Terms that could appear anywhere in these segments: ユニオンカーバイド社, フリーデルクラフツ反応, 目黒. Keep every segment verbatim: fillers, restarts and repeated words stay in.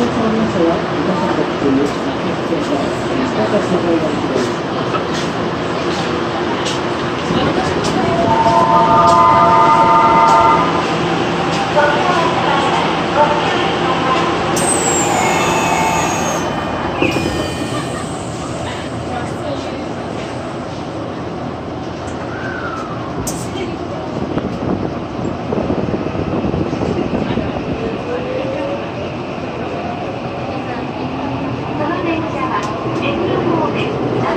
この電車は目黒方面。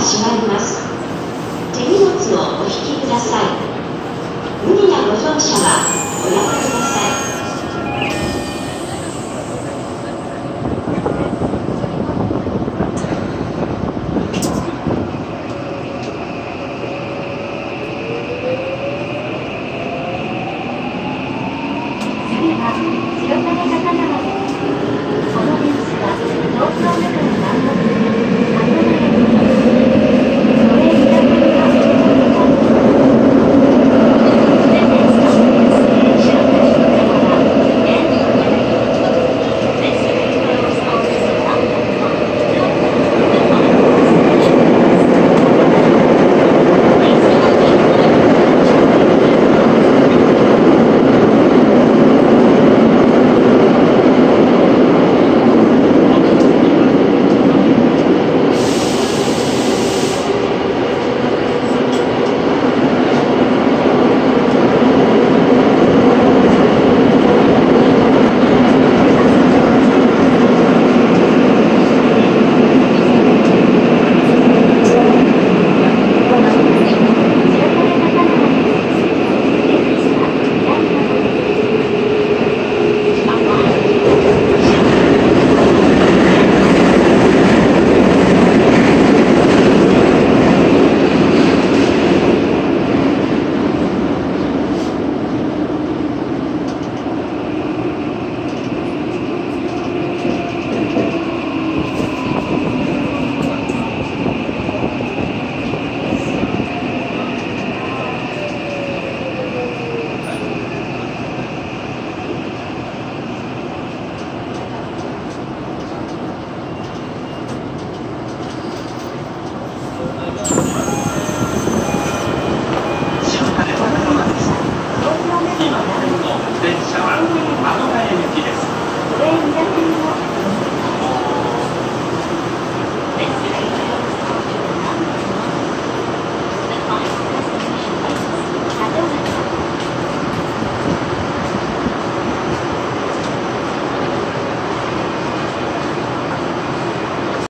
しまいます。